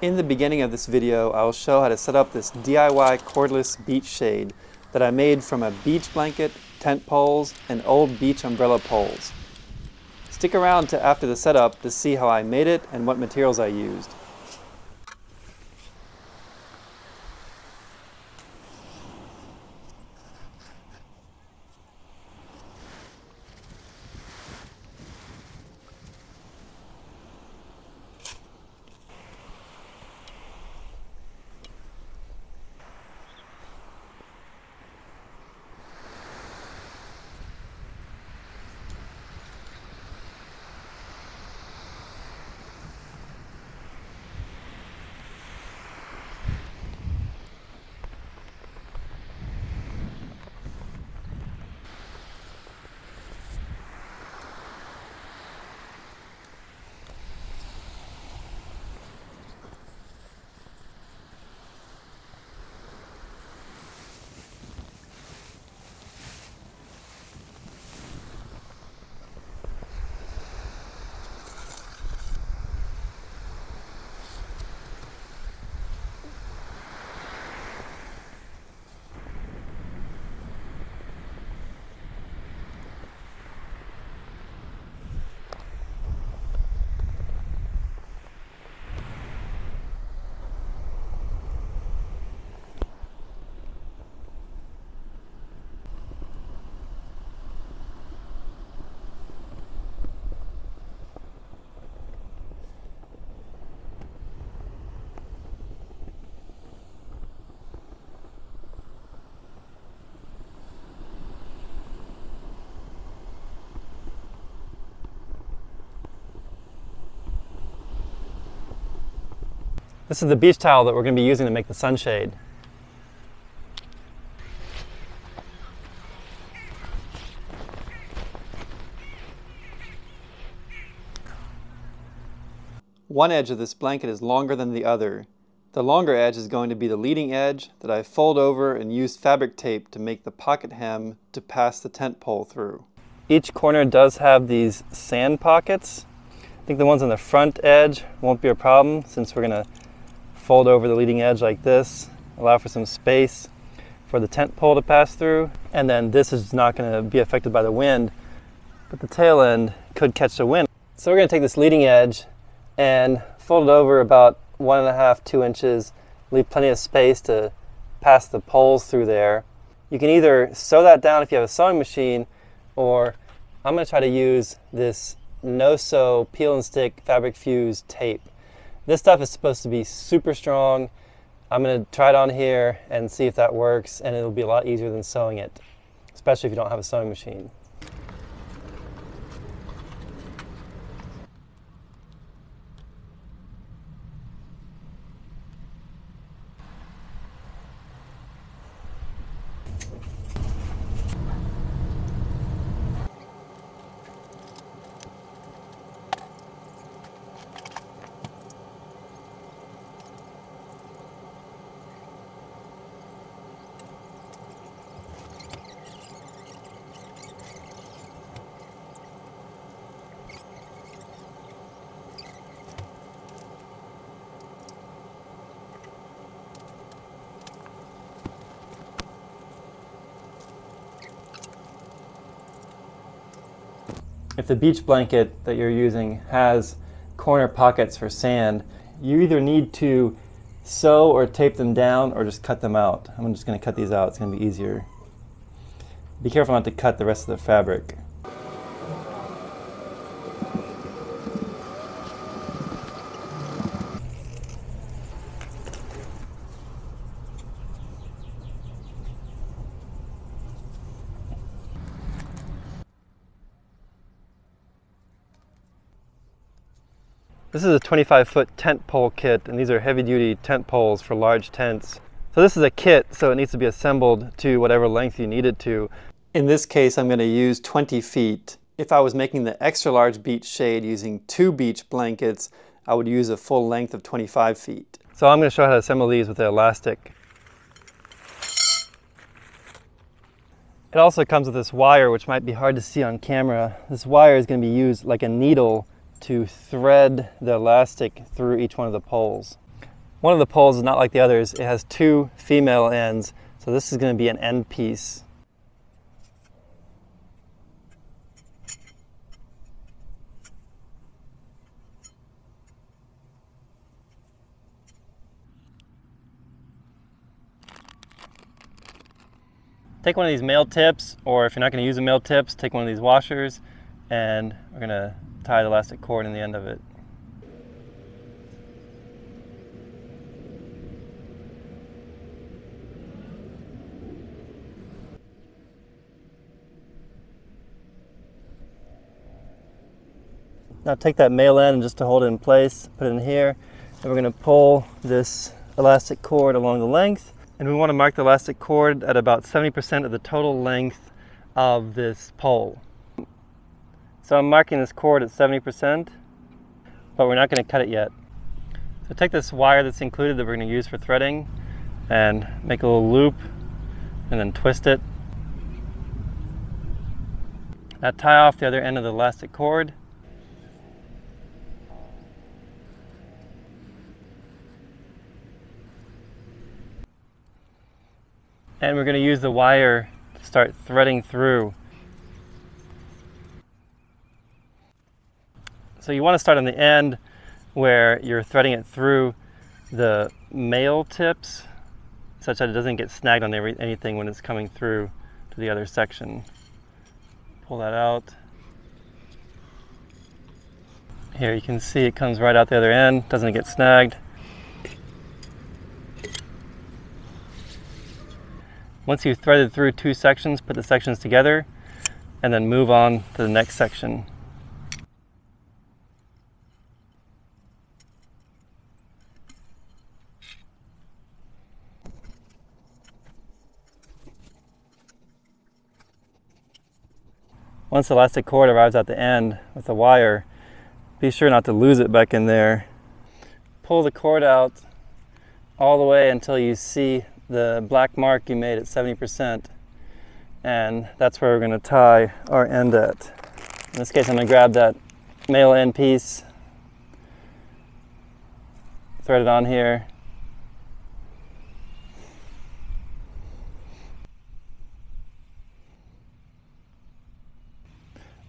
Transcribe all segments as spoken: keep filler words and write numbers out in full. In the beginning of this video, I will show how to set up this D I Y cordless beach shade that I made from a beach blanket, tent poles, and old beach umbrella poles. Stick around to after the setup to see how I made it and what materials I used. This is the beach towel that we're going to be using to make the sunshade. One edge of this blanket is longer than the other. The longer edge is going to be the leading edge that I fold over and use fabric tape to make the pocket hem to pass the tent pole through. Each corner does have these sand pockets. I think the ones on the front edge won't be a problem since we're going to fold over the leading edge like this, allow for some space for the tent pole to pass through, and then this is not going to be affected by the wind, but the tail end could catch the wind. So we're going to take this leading edge and fold it over about one and a half, two inches, leave plenty of space to pass the poles through there. You can either sew that down if you have a sewing machine, or I'm going to try to use this no-sew peel and stick fabric fuse tape. This stuff is supposed to be super strong. I'm going to try it on here and see if that works, and it'll be a lot easier than sewing it, especially if you don't have a sewing machine. If the beach blanket that you're using has corner pockets for sand, you either need to sew or tape them down or just cut them out. I'm just going to cut these out. It's going to be easier. Be careful not to cut the rest of the fabric. This is a twenty-five foot tent pole kit, and these are heavy duty tent poles for large tents. So this is a kit, so it needs to be assembled to whatever length you need it to. In this case, I'm going to use twenty feet. If I was making the extra large beach shade using two beach blankets, I would use a full length of twenty-five feet. So I'm going to show how to assemble these with the elastic. It also comes with this wire, which might be hard to see on camera. This wire is going to be used like a needle to thread the elastic through each one of the poles. One of the poles is not like the others. It has two female ends, so this is going to be an end piece. Take one of these male tips, or if you're not going to use the male tips, take one of these washers, and we're going to tie the elastic cord in the end of it. Now take that male end just to hold it in place, put it in here, and we're going to pull this elastic cord along the length. And we want to mark the elastic cord at about seventy percent of the total length of this pole. So I'm marking this cord at seventy percent, but we're not going to cut it yet. So take this wire that's included that we're going to use for threading and make a little loop and then twist it. Now tie off the other end of the elastic cord. And we're going to use the wire to start threading through. So you want to start on the end where you're threading it through the male tips such that it doesn't get snagged on every, anything when it's coming through to the other section. Pull that out. Here you can see it comes right out the other end, doesn't get snagged. Once you've threaded through two sections, put the sections together and then move on to the next section. Once the elastic cord arrives at the end with the wire, be sure not to lose it back in there. Pull the cord out all the way until you see the black mark you made at seventy percent, and that's where we're going to tie our end at. In this case, I'm going to grab that male end piece, thread it on here.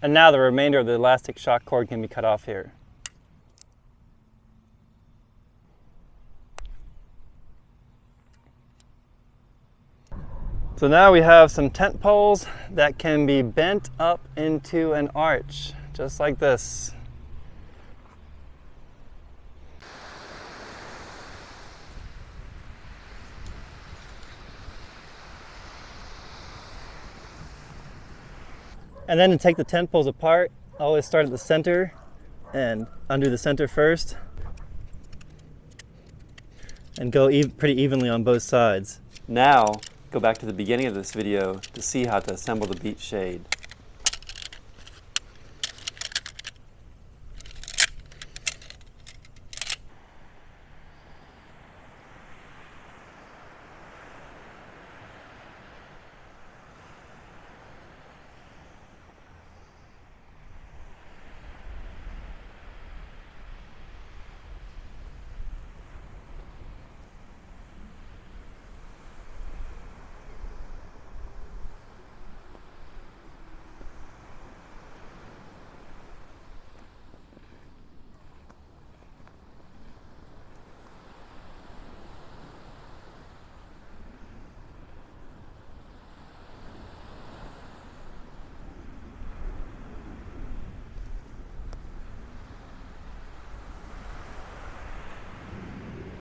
And now the remainder of the elastic shock cord can be cut off here. So now we have some tent poles that can be bent up into an arch, just like this. And then to take the tent poles apart, always start at the center and undo the center first. And go e- pretty evenly on both sides. Now, go back to the beginning of this video to see how to assemble the beach shade.